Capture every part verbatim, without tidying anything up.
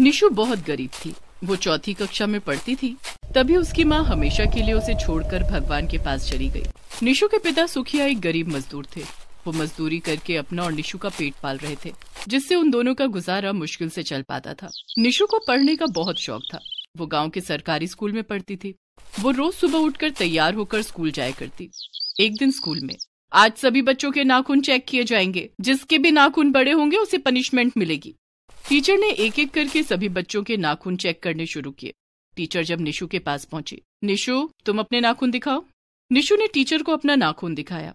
निशु बहुत गरीब थी। वो चौथी कक्षा में पढ़ती थी, तभी उसकी माँ हमेशा के लिए उसे छोड़कर भगवान के पास चली गई। निशु के पिता सुखिया एक गरीब मजदूर थे। वो मजदूरी करके अपना और निशु का पेट पाल रहे थे, जिससे उन दोनों का गुजारा मुश्किल से चल पाता था। निशु को पढ़ने का बहुत शौक था। वो गांव के सरकारी स्कूल में पढ़ती थी। वो रोज सुबह उठकर तैयार होकर स्कूल जाया करती। एक दिन स्कूल में, आज सभी बच्चों के नाखून चेक किए जाएंगे, जिसके भी नाखून बड़े होंगे उसे पनिशमेंट मिलेगी। टीचर ने एक एक करके सभी बच्चों के नाखून चेक करने शुरू किए। टीचर जब निशु के पास पहुंची, निशु तुम अपने नाखून दिखाओ। निशु ने टीचर को अपना नाखून दिखाया।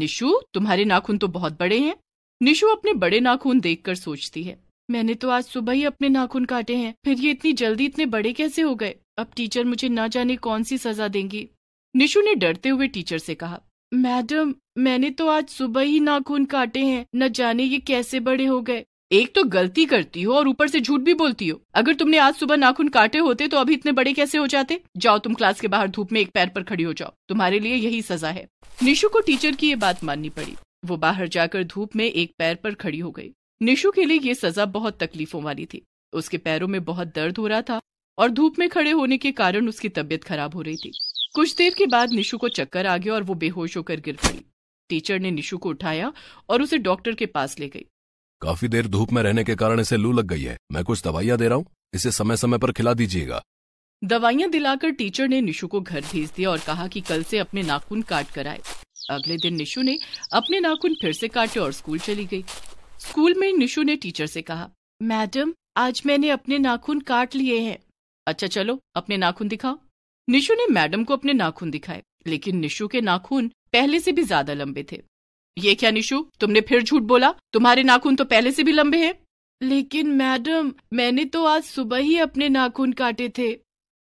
निशु तुम्हारे नाखून तो बहुत बड़े हैं। निशु अपने बड़े नाखून देखकर सोचती है, मैंने तो आज सुबह ही अपने नाखून काटे हैं, फिर ये इतनी जल्दी इतने बड़े कैसे हो गए। अब टीचर मुझे ना जाने कौन सी सजा देंगी। निशु ने डरते हुए टीचर से कहा, मैडम मैंने तो आज सुबह ही नाखून काटे हैं, न जाने ये कैसे बड़े हो गए। एक तो गलती करती हो और ऊपर से झूठ भी बोलती हो। अगर तुमने आज सुबह नाखून काटे होते तो अभी इतने बड़े कैसे हो जाते। जाओ तुम क्लास के बाहर धूप में एक पैर पर खड़ी हो जाओ, तुम्हारे लिए यही सजा है। निशु को टीचर की ये बात माननी पड़ी। वो बाहर जाकर धूप में एक पैर पर खड़ी हो गई। निशु के लिए ये सजा बहुत तकलीफों वाली थी। उसके पैरों में बहुत दर्द हो रहा था और धूप में खड़े होने के कारण उसकी तबीयत खराब हो रही थी। कुछ देर के बाद निशु को चक्कर आ गया और वो बेहोश होकर गिर पड़ी। टीचर ने निशु को उठाया और उसे डॉक्टर के पास ले गई। काफी देर धूप में रहने के कारण इसे लू लग गई है। मैं कुछ दवाइयाँ दे रहा हूँ, इसे समय समय पर खिला दीजिएगा। दवाइयाँ दिलाकर टीचर ने निशु को घर भेज दिया और कहा कि कल से अपने नाखून काट कर आए। अगले दिन निशु ने अपने नाखून फिर से काटे और स्कूल चली गई। स्कूल में निशु ने टीचर से कहा, मैडम आज मैंने अपने नाखून काट लिए हैं। अच्छा चलो अपने नाखून दिखाओ। निशु ने मैडम को अपने नाखून दिखाए, लेकिन निशु के नाखून पहले से भी ज्यादा लंबे थे। ये क्या निशु, तुमने फिर झूठ बोला, तुम्हारे नाखून तो पहले से भी लंबे हैं। लेकिन मैडम मैंने तो आज सुबह ही अपने नाखून काटे थे।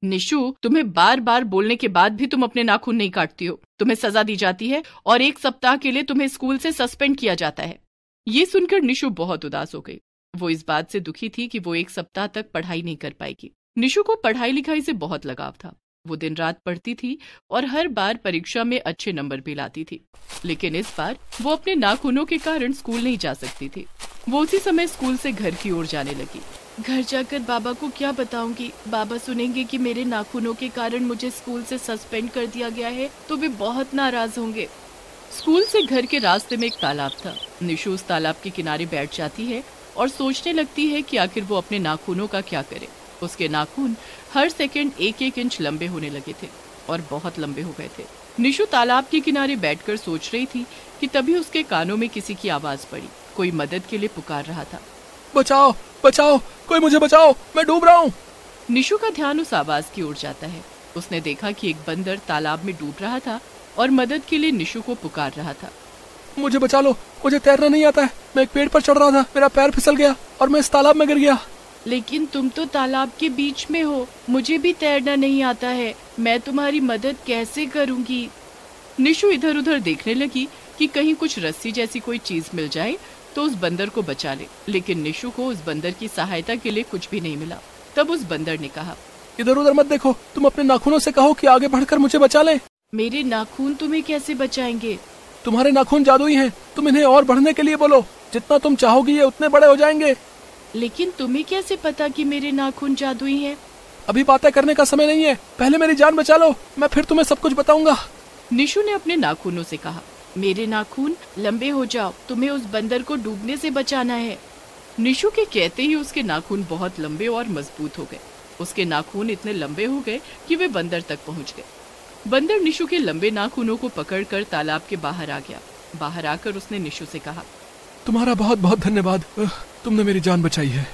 निशु तुम्हें बार बार बोलने के बाद भी तुम अपने नाखून नहीं काटती हो। तुम्हें सजा दी जाती है और एक सप्ताह के लिए तुम्हें स्कूल से सस्पेंड किया जाता है। ये सुनकर निशु बहुत उदास हो गई। वो इस बात से दुखी थी कि वो एक सप्ताह तक पढ़ाई नहीं कर पाएगी। निशु को पढ़ाई लिखाई से बहुत लगाव था। वो दिन रात पढ़ती थी और हर बार परीक्षा में अच्छे नंबर भी लाती थी, लेकिन इस बार वो अपने नाखूनों के कारण स्कूल नहीं जा सकती थी। वो उसी समय स्कूल से घर की ओर जाने लगी। घर जाकर बाबा को क्या बताऊंगी? बाबा सुनेंगे कि मेरे नाखूनों के कारण मुझे स्कूल से सस्पेंड कर दिया गया है तो वे बहुत नाराज होंगे। स्कूल से घर के रास्ते में एक तालाब था। निशु उस तालाब के किनारे बैठ जाती है और सोचने लगती है कि आखिर वो अपने नाखूनों का क्या करे। उसके नाखून हर सेकंड एक एक इंच लंबे होने लगे थे और बहुत लंबे हो गए थे। निशु तालाब के किनारे बैठकर सोच रही थी कि तभी उसके कानों में किसी की आवाज पड़ी। कोई मदद के लिए पुकार रहा था, बचाओ बचाओ, कोई मुझे बचाओ, मैं डूब रहा हूँ। निशु का ध्यान उस आवाज की ओर जाता है। उसने देखा कि एक बंदर तालाब में डूब रहा था और मदद के लिए निशु को पुकार रहा था, मुझे बचा लो, मुझे तैरना नहीं आता है, मैं एक पेड़ पर चढ़ रहा था, मेरा पैर फिसल गया और मैं इस तालाब में गिर गया। लेकिन तुम तो तालाब के बीच में हो, मुझे भी तैरना नहीं आता है, मैं तुम्हारी मदद कैसे करूँगी। निशु इधर उधर देखने लगी कि कहीं कुछ रस्सी जैसी कोई चीज मिल जाए तो उस बंदर को बचा ले, लेकिन निशु को उस बंदर की सहायता के लिए कुछ भी नहीं मिला। तब उस बंदर ने कहा, इधर उधर मत देखो, तुम अपने नाखूनों से कहो कि आगे बढ़कर मुझे बचा ले। मेरे नाखून तुम्हें कैसे बचाएंगे? तुम्हारे नाखून जादुई हैं, तुम इन्हें और बढ़ने के लिए बोलो, जितना तुम चाहोगी ये उतने बड़े हो जाएंगे। लेकिन तुम्हें कैसे पता कि मेरे नाखून जादुई हैं? अभी बातें करने का समय नहीं है, पहले मेरी जान बचा लो, मैं फिर तुम्हें सब कुछ बताऊंगा। निशु ने अपने नाखूनों से कहा, मेरे नाखून लंबे हो जाओ, तुम्हें उस बंदर को डूबने से बचाना है। निशु के कहते ही उसके नाखून बहुत लंबे और मजबूत हो गए। उसके नाखून इतने लंबे हो गए कि वे बंदर तक पहुंच गए। बंदर निशु के लंबे नाखूनों को पकड़कर तालाब के बाहर आ गया। बाहर आकर उसने निशु से कहा, तुम्हारा बहुत बहुत धन्यवाद, तुमने मेरी जान बचाई है।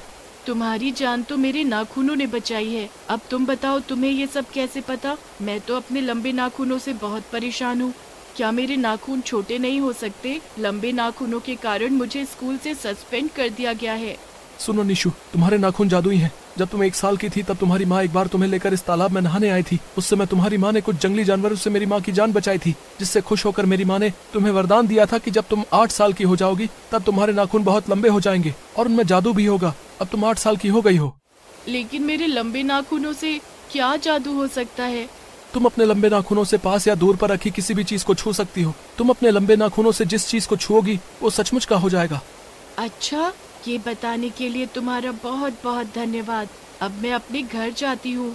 तुम्हारी जान तो मेरे नाखूनों ने बचाई है, अब तुम बताओ तुम्हें ये सब कैसे पता? मैं तो अपने लंबे नाखूनों से बहुत परेशान हूँ। क्या मेरे नाखून छोटे नहीं हो सकते? लंबे नाखूनों के कारण मुझे स्कूल से सस्पेंड कर दिया गया है। सुनो निशु, तुम्हारे नाखून जादुई हैं। जब तुम एक साल की थी तब तुम्हारी माँ एक बार तुम्हें लेकर इस तालाब में नहाने आई थी। उस समय तुम्हारी माँ ने कुछ जंगली जानवरों से मेरी माँ की जान बचाई थी, जिससे खुश होकर मेरी माँ ने तुम्हें वरदान दिया था कि जब तुम आठ साल की हो जाओगी तब तुम्हारे नाखून बहुत लंबे हो जाएंगे और उनमें जादू भी होगा। अब तुम आठ साल की हो गई हो। लेकिन मेरे लंबे नाखूनों से क्या जादू हो सकता है? तुम अपने लंबे नाखूनों से पास या दूर पर रखी किसी भी चीज को छू सकती हो। तुम अपने लंबे नाखूनों से जिस चीज को छुओगी वो सचमुच का हो जाएगा। अच्छा, ये बताने के लिए तुम्हारा बहुत बहुत धन्यवाद। अब मैं अपने घर जाती हूँ।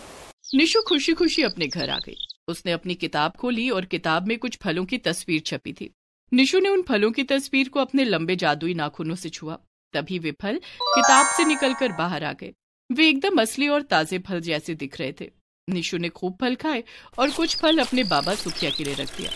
निशु खुशी खुशी अपने घर आ गई। उसने अपनी किताब खोली और किताब में कुछ फलों की तस्वीर छपी थी। निशु ने उन फलों की तस्वीर को अपने लंबे जादुई नाखूनों से छुआ। तभी वे फल किताब से निकलकर बाहर आ गए। वे एकदम असली और ताजे फल जैसे दिख रहे थे। निशु ने खूब फल खाए और कुछ फल अपने बाबा सुखिया के लिए रख दिया।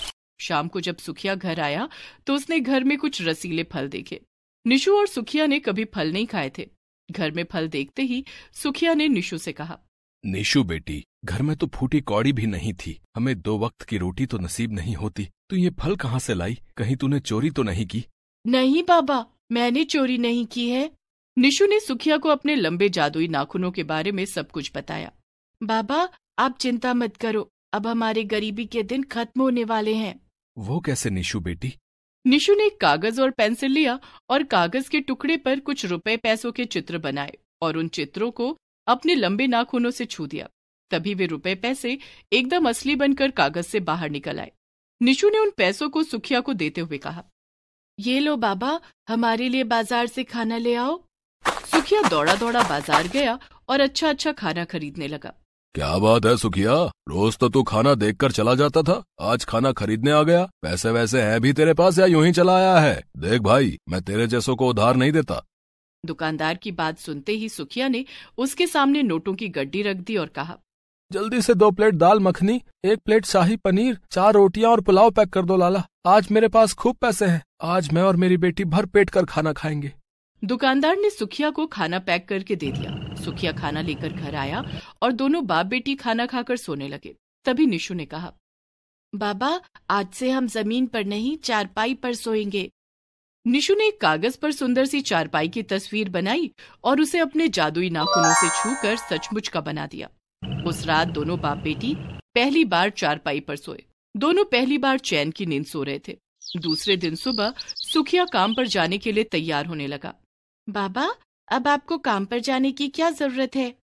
शाम को जब सुखिया घर आया तो उसने घर में कुछ रसीले फल देखे। निशु और सुखिया ने कभी फल नहीं खाए थे। घर में फल देखते ही सुखिया ने निशु से कहा, निशु बेटी, घर में तो फूटी कौड़ी भी नहीं थी। हमें दो वक्त की रोटी तो नसीब नहीं होती। तू ये फल कहाँ से लाई? कहीं तूने चोरी तो नहीं की? नहीं बाबा, मैंने चोरी नहीं की है। निशु ने सुखिया को अपने लंबे जादुई नाखूनों के बारे में सब कुछ बताया। बाबा, आप चिंता मत करो, अब हमारे गरीबी के दिन खत्म होने वाले हैं। वो कैसे निशु बेटी? निशु ने कागज और पेंसिल लिया और कागज के टुकड़े पर कुछ रुपए पैसों के चित्र बनाए और उन चित्रों को अपने लंबे नाखूनों से छू दिया। तभी वे रुपए पैसे एकदम असली बनकर कागज से बाहर निकल आए। निशु ने उन पैसों को सुखिया को देते हुए कहा, ये लो बाबा, हमारे लिए बाजार से खाना ले आओ। सुखिया दौड़ा दौड़ा बाजार गया और अच्छा अच्छा खाना खरीदने लगा। क्या बात है सुखिया, रोज तो तू खाना देखकर चला जाता था, आज खाना खरीदने आ गया। पैसे वैसे हैं भी तेरे पास या यूं ही चला आया है? देख भाई, मैं तेरे जैसों को उधार नहीं देता। दुकानदार की बात सुनते ही सुखिया ने उसके सामने नोटों की गड्डी रख दी और कहा, जल्दी से दो प्लेट दाल मखनी, एक प्लेट शाही पनीर, चार रोटियां और पुलाव पैक कर दो लाला। आज मेरे पास खूब पैसे हैं। आज मैं और मेरी बेटी भर पेट कर खाना खाएंगे। दुकानदार ने सुखिया को खाना पैक करके दे दिया। सुखिया खाना लेकर घर आया और दोनों बाप बेटी खाना खाकर सोने लगे। तभी निशु ने कहा, बाबा, आज से हम जमीन पर नहीं, चारपाई पर सोएंगे। निशु ने एक कागज पर सुंदर सी चारपाई की तस्वीर बनाई और उसे अपने जादुई नाखूनों से छूकर सचमुच का बना दिया। उस रात दोनों बाप बेटी पहली बार चारपाई पर सोए। दोनों पहली बार चैन की नींद सो रहे थे। दूसरे दिन सुबह सुखिया काम पर जाने के लिए तैयार होने लगा। बाबा, अब आपको काम पर जाने की क्या जरूरत है?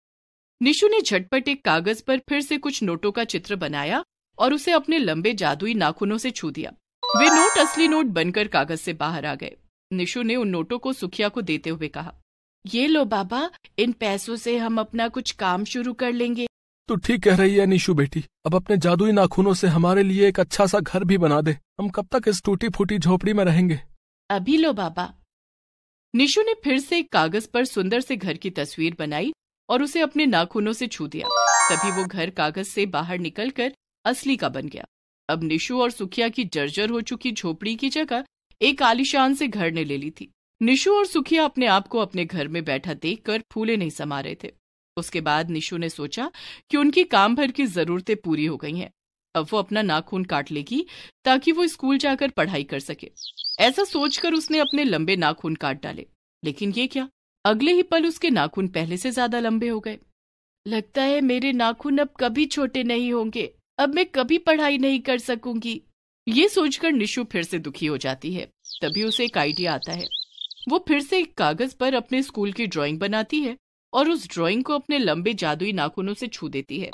निशु ने झटपट एक कागज पर फिर से कुछ नोटों का चित्र बनाया और उसे अपने लंबे जादुई नाखूनों से छू दिया। वे नोट असली नोट बनकर कागज से बाहर आ गए। निशु ने उन नोटों को सुखिया को देते हुए कहा, ये लो बाबा, इन पैसों से हम अपना कुछ काम शुरू कर लेंगे। तू ठीक कह रही है निशु बेटी, अब अपने जादुई नाखूनों से हमारे लिए एक अच्छा सा घर भी बना दे। हम कब तक इस टूटी फूटी झोपड़ी में रहेंगे? अभी लो बाबा। निशु ने फिर से एक कागज पर सुंदर से घर की तस्वीर बनाई और उसे अपने नाखूनों से छू दिया। तभी वो घर कागज से बाहर निकल कर असली का बन गया। अब निशु और सुखिया की जर्जर हो चुकी झोपड़ी की जगह एक आलीशान से घर ने ले ली थी। निशु और सुखिया अपने आप को अपने घर में बैठा देखकर फूले नहीं समा रहे थे। उसके बाद निशु ने सोचा कि उनकी काम भर की जरूरतें पूरी हो गई हैं। अब वो अपना नाखून काट लेगी ताकि वो स्कूल जाकर पढ़ाई कर सके। ऐसा सोचकर उसने अपने लंबे नाखून काट डाले, लेकिन ये क्या, अगले ही पल उसके नाखून पहले से ज्यादा लंबे हो गए। लगता है मेरे नाखून अब कभी छोटे नहीं होंगे। अब मैं कभी पढ़ाई नहीं कर सकूंगी। ये सोचकर निशु फिर से दुखी हो जाती है। तभी उसे एक आइडिया आता है। वो फिर से एक कागज पर अपने स्कूल की ड्राइंग बनाती है और उस ड्राइंग को अपने लंबे जादुई नाखूनों से छू देती है।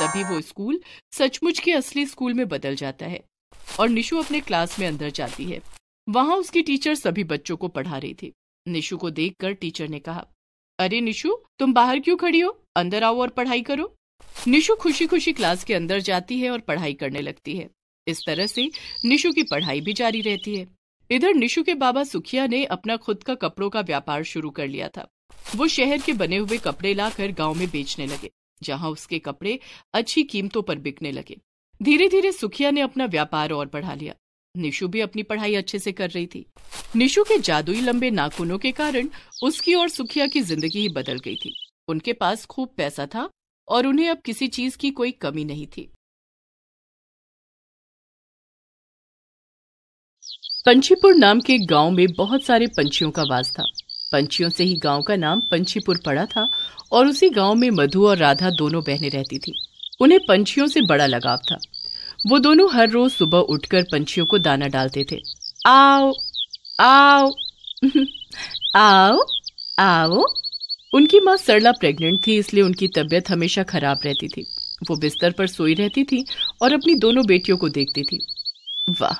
तभी वो स्कूल सचमुच के असली स्कूल में बदल जाता है और निशु अपने क्लास में अंदर जाती है। वहाँ उसकी टीचर सभी बच्चों को पढ़ा रही थी। निशु को देखकर टीचर ने कहा, अरे निशु, तुम बाहर क्यों खड़ी हो? अंदर आओ और पढ़ाई करो। निशु खुशी खुशी क्लास के अंदर जाती है और पढ़ाई करने लगती है। इस तरह से निशु की पढ़ाई भी जारी रहती है। इधर निशु के बाबा सुखिया ने अपना खुद का कपड़ों का व्यापार शुरू कर लिया था। वो शहर के बने हुए कपड़े लाकर गांव में बेचने लगे, जहां उसके कपड़े अच्छी कीमतों पर बिकने लगे। धीरे धीरे सुखिया ने अपना व्यापार और बढ़ा लिया। निशु भी अपनी पढ़ाई अच्छे से कर रही थी। निशु के जादुई लंबे नाखूनों के कारण उसकी और सुखिया की जिंदगी ही बदल गई थी। उनके पास खूब पैसा था और उन्हें अब किसी चीज की कोई कमी नहीं थी। पंछीपुर नाम के गांव में बहुत सारे पंछियों का वास था। पंछियों से ही गांव का नाम पंछीपुर पड़ा था और उसी गांव में मधु और राधा दोनों बहनें रहती थीं। उन्हें पंछियों से बड़ा लगाव था। वो दोनों हर रोज सुबह उठकर पंछियों को दाना डालते थे। आओ आओ आओ आओ। उनकी माँ सरला प्रेग्नेंट थी, इसलिए उनकी तबीयत हमेशा खराब रहती थी। वो बिस्तर पर सोई रहती थी और अपनी दोनों बेटियों को देखती थी। वाह,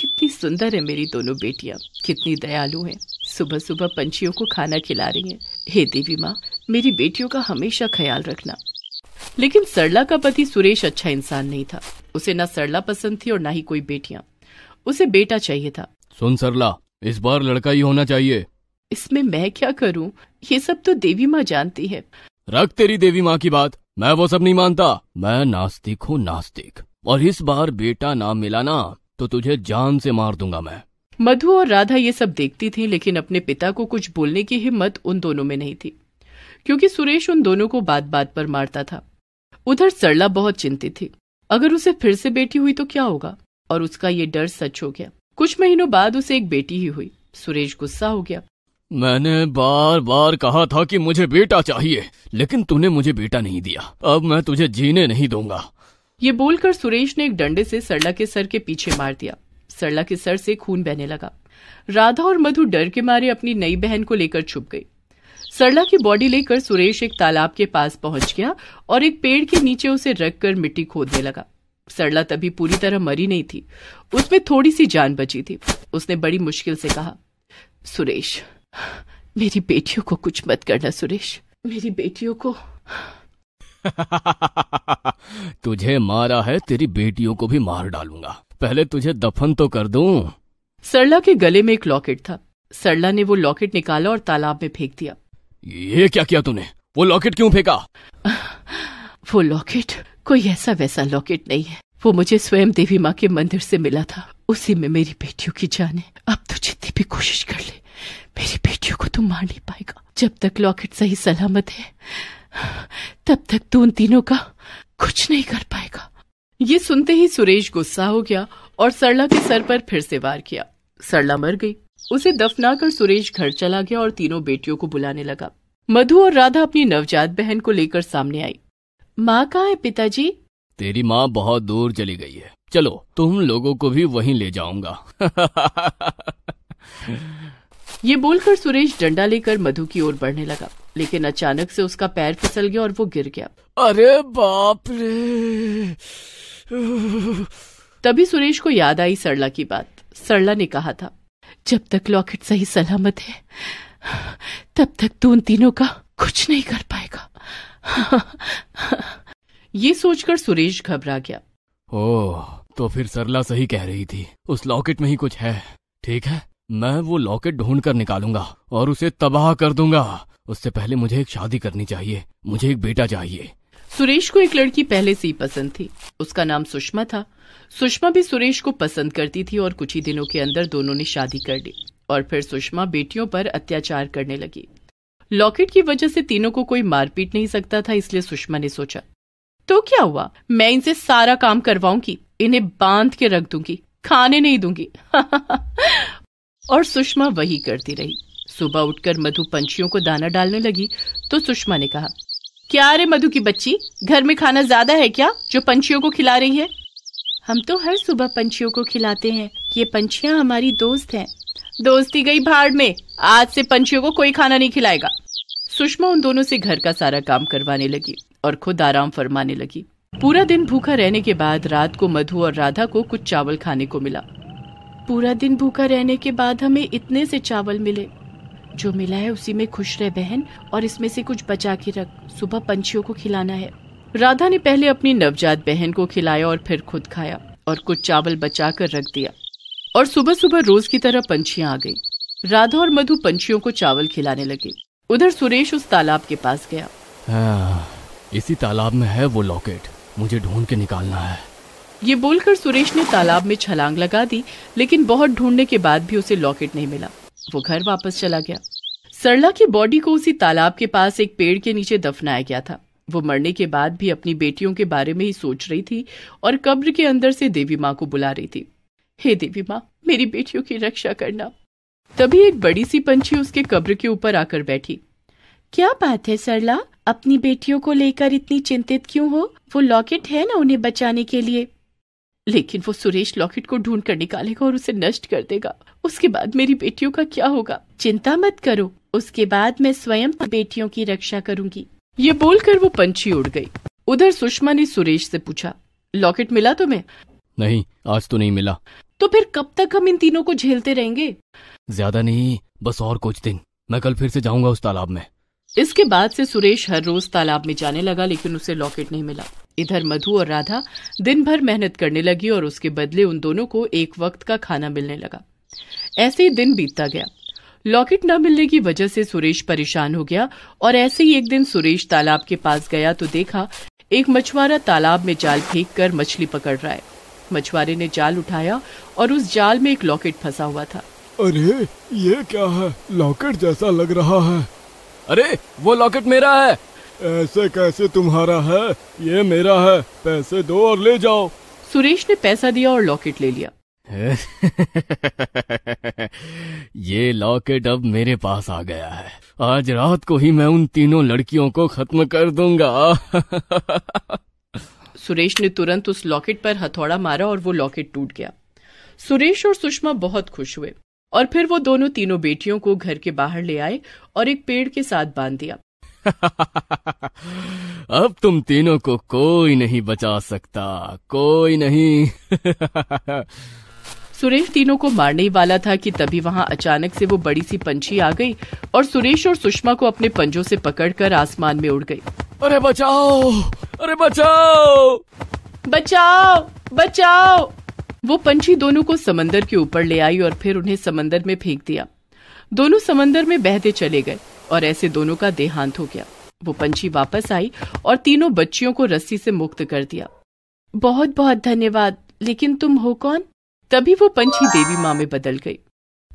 कितनी सुंदर है मेरी दोनों बेटियाँ, कितनी दयालु हैं, सुबह सुबह पंछियों को खाना खिला रही हैं। हे देवी माँ, मेरी बेटियों का हमेशा ख्याल रखना। लेकिन सरला का पति सुरेश अच्छा इंसान नहीं था। उसे ना सरला पसंद थी और ना ही कोई बेटियां। उसे बेटा चाहिए था। सुन सरला, इस बार लड़का ही होना चाहिए। इसमें मैं क्या करूं? ये सब तो देवी माँ जानती है। रख तेरी देवी माँ की बात, मैं वो सब नहीं मानता। मैं नास्तिक हूँ नास्तिक, और इस बार बेटा ना मिला ना तो तुझे जान से मार दूंगा मैं। मधु और राधा ये सब देखती थी, लेकिन अपने पिता को कुछ बोलने की हिम्मत उन दोनों में नहीं थी, क्योंकि सुरेश उन दोनों को बात बात पर मारता था। उधर सरला बहुत चिंतित थी। अगर उसे फिर से बेटी हुई तो क्या होगा, और उसका ये डर सच हो गया। कुछ महीनों बाद उसे एक बेटी ही हुई। सुरेश गुस्सा हो गया। मैंने बार बार कहा था कि मुझे बेटा चाहिए, लेकिन तूने मुझे बेटा नहीं दिया। अब मैं तुझे जीने नहीं दूंगा। ये बोलकर सुरेश ने एक डंडे से सरला के सर के पीछे मार दिया। सरला के सर से खून बहने लगा। राधा और मधु डर के मारे अपनी नई बहन को लेकर छुप गई। सरला की बॉडी लेकर सुरेश एक तालाब के पास पहुंच गया और एक पेड़ के नीचे उसे रखकर मिट्टी खोदने लगा। सरला तभी पूरी तरह मरी नहीं थी, उसमें थोड़ी सी जान बची थी। उसने बड़ी मुश्किल से कहा, सुरेश, मेरी बेटियों को कुछ मत करना। सुरेश, मेरी बेटियों को। तुझे मारा है, तेरी बेटियों को भी मार डालूंगा। पहले तुझे दफन तो कर दूं। सरला के गले में एक लॉकेट था। सरला ने वो लॉकेट निकाला और तालाब में फेंक दिया। ये क्या किया तूने? वो लॉकेट क्यों फेंका? वो लॉकेट कोई ऐसा वैसा लॉकेट नहीं है। वो मुझे स्वयं देवी माँ के मंदिर से मिला था। उसी में मेरी बेटियों की जान है। अब तो जितनी भी कोशिश कर ले, मेरी बेटियों को तू मार नहीं पाएगा। जब तक लॉकेट सही सलामत है, तब तक तू उन तीनों का कुछ नहीं कर पाएगा। ये सुनते ही सुरेश गुस्सा हो गया और सरला के सर पर फिर से वार किया। सरला मर गई। उसे दफनाकर सुरेश घर चला गया और तीनों बेटियों को बुलाने लगा। मधु और राधा अपनी नवजात बहन को लेकर सामने आई। माँ कहाँ है पिताजी? तेरी माँ बहुत दूर चली गई है। चलो, तुम लोगों को भी वहीं ले जाऊंगा। ये बोलकर सुरेश डंडा लेकर मधु की ओर बढ़ने लगा, लेकिन अचानक से उसका पैर फिसल गया और वो गिर गया। अरे बाप रे! तभी सुरेश को याद आई सरला की बात। सरला ने कहा था, जब तक लॉकेट सही सलामत है, तब तक तू उन तीनों का कुछ नहीं कर पाएगा। ये सोचकर सुरेश घबरा गया। ओह, तो फिर सरला सही कह रही थी। उस लॉकेट में ही कुछ है। ठीक है, मैं वो लॉकेट ढूंढ कर निकालूंगा और उसे तबाह कर दूंगा। उससे पहले मुझे एक शादी करनी चाहिए। मुझे एक बेटा चाहिए। सुरेश को एक लड़की पहले से ही पसंद थी। उसका नाम सुषमा था। सुषमा भी सुरेश को पसंद करती थी और कुछ ही दिनों के अंदर दोनों ने शादी कर ली। और फिर सुषमा बेटियों पर अत्याचार करने लगी। लॉकेट की वजह से तीनों को कोई मार पीट नहीं सकता था, इसलिए सुषमा ने सोचा, तो क्या हुआ, मैं इनसे सारा काम करवाऊंगी, इन्हें बांध के रख दूंगी, खाने नहीं दूंगी। और सुषमा वही करती रही। सुबह उठकर मधु पंछियों को दाना डालने लगी तो सुषमा ने कहा, क्या रे मधु की बच्ची, घर में खाना ज्यादा है क्या जो पंछियों को खिला रही है? हम तो हर सुबह पंछियों को खिलाते हैं। ये पंछियाँ हमारी दोस्त हैं। दोस्ती गई भाड़ में। आज से पंछियों को कोई खाना नहीं खिलाएगा। सुषमा उन दोनों से घर का सारा काम करवाने लगी और खुद आराम फरमाने लगी। पूरा दिन भूखा रहने के बाद रात को मधु और राधा को कुछ चावल खाने को मिला। पूरा दिन भूखा रहने के बाद हमें इतने से चावल मिले। जो मिला है उसी में खुश रह बहन, और इसमें से कुछ बचा के रख, सुबह पंछियों को खिलाना है। राधा ने पहले अपनी नवजात बहन को खिलाया और फिर खुद खाया और कुछ चावल बचा कर रख दिया। और सुबह सुबह रोज की तरह पंछियाँ आ गई। राधा और मधु पंछियों को चावल खिलाने लगे। उधर सुरेश उस तालाब के पास गया। हाँ, इसी तालाब में है वो लॉकेट, मुझे ढूंढ के निकालना है। ये बोलकर सुरेश ने तालाब में छलांग लगा दी, लेकिन बहुत ढूंढने के बाद भी उसे लॉकेट नहीं मिला। वो घर वापस चला गया। सरला की बॉडी को उसी तालाब के पास एक पेड़ के नीचे दफनाया गया था। वो मरने के बाद भी अपनी बेटियों के बारे में ही सोच रही थी और कब्र के अंदर से देवी माँ को बुला रही थी, हे देवी माँ, मेरी बेटियों की रक्षा करना। तभी एक बड़ी सी पंछी उसके कब्र के ऊपर आकर बैठी। क्या बात है सरला, अपनी बेटियों को लेकर इतनी चिंतित क्यों हो? वो लॉकेट है ना उन्हें बचाने के लिए। लेकिन वो सुरेश लॉकेट को ढूंढ कर निकालेगा और उसे नष्ट कर देगा। उसके बाद मेरी बेटियों का क्या होगा? चिंता मत करो, उसके बाद मैं स्वयं बेटियों की रक्षा करूंगी। ये बोलकर वो पंछी उड़ गई। उधर सुषमा ने सुरेश से पूछा, लॉकेट मिला तुम्हें? नहीं, आज तो नहीं मिला। तो फिर कब तक हम इन तीनों को झेलते रहेंगे? ज्यादा नहीं, बस और कुछ दिन। मैं कल फिर से जाऊंगा उस तालाब में। इसके बाद से सुरेश हर रोज तालाब में जाने लगा, लेकिन उसे लॉकेट नहीं मिला। इधर मधु और राधा दिन भर मेहनत करने लगी और उसके बदले उन दोनों को एक वक्त का खाना मिलने लगा। ऐसे ही दिन बीतता गया। लॉकेट न मिलने की वजह से सुरेश परेशान हो गया और ऐसे ही एक दिन सुरेश तालाब के पास गया तो देखा एक मछुआरा तालाब में जाल फेंककर मछली पकड़ रहा है। मछुआरे ने जाल उठाया और उस जाल में एक लॉकेट फंसा हुआ था। अरे ये क्या है, लॉकेट जैसा लग रहा है। अरे वो लॉकेट मेरा है। ऐसे कैसे तुम्हारा है, ये मेरा है, पैसे दो और ले जाओ। सुरेश ने पैसा दिया और लॉकेट ले लिया। ये लॉकेट अब मेरे पास आ गया है। आज रात को ही मैं उन तीनों लड़कियों को खत्म कर दूंगा। सुरेश ने तुरंत उस लॉकेट पर हथौड़ा मारा और वो लॉकेट टूट गया। सुरेश और सुषमा बहुत खुश हुए और फिर वो दोनों तीनों बेटियों को घर के बाहर ले आए और एक पेड़ के साथ बांध दिया। अब तुम तीनों को कोई नहीं बचा सकता, कोई नहीं। सुरेश तीनों को मारने ही वाला था कि तभी वहां अचानक से वो बड़ी सी पंछी आ गई और सुरेश और सुषमा को अपने पंजों से पकड़कर आसमान में उड़ गई। अरे बचाओ, अरे बचाओ, बचाओ, बचाओ। वो पंछी दोनों को समंदर के ऊपर ले आई और फिर उन्हें समंदर में फेंक दिया। दोनों समंदर में बहते चले गए और ऐसे दोनों का देहांत हो गया। वो पंछी वापस आई और तीनों बच्चियों को रस्सी से मुक्त कर दिया। बहुत बहुत धन्यवाद, लेकिन तुम हो कौन? तभी वो पंछी देवी माँ में बदल गई।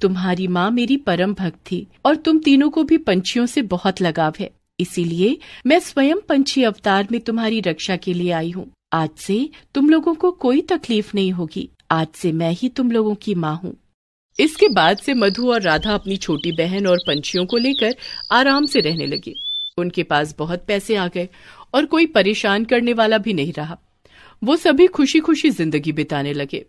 तुम्हारी माँ मेरी परम भक्त थी और तुम तीनों को भी पंछियों से बहुत लगाव है, इसीलिए मैं स्वयं पंछी अवतार में तुम्हारी रक्षा के लिए आई हूँ। आज से तुम लोगों को कोई तकलीफ नहीं होगी, आज से मैं ही तुम लोगों की माँ हूँ। इसके बाद से मधु और राधा अपनी छोटी बहन और पंछियों को लेकर आराम से रहने लगी। उनके पास बहुत पैसे आ गए और कोई परेशान करने वाला भी नहीं रहा। वो सभी खुशी खुशी जिंदगी बिताने लगे।